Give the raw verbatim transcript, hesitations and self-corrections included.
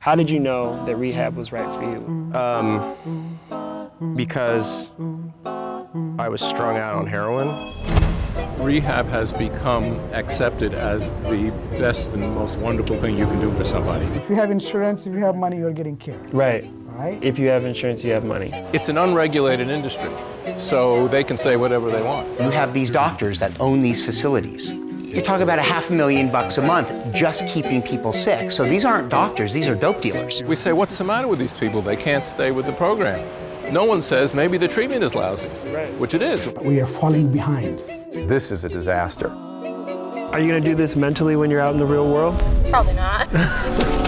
How did you know that rehab was right for you? Um, because I was strung out on heroin. Rehab has become accepted as the best and most wonderful thing you can do for somebody. If you have insurance, if you have money, you're getting cared. Right. All right. If you have insurance, you have money. It's an unregulated industry, so they can say whatever they want. You have these doctors that own these facilities. You're talking about a half a million bucks a month just keeping people sick. So these aren't doctors, these are dope dealers. We say, what's the matter with these people? They can't stay with the program. No one says maybe the treatment is lousy, right. Which it is. We are falling behind. This is a disaster. Are you gonna do this mentally when you're out in the real world? Probably not.